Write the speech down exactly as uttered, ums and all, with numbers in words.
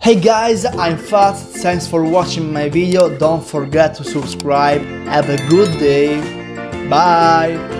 Hey guys, I'm Fazz, thanks for watching my video, don't forget to subscribe, have a good day, bye!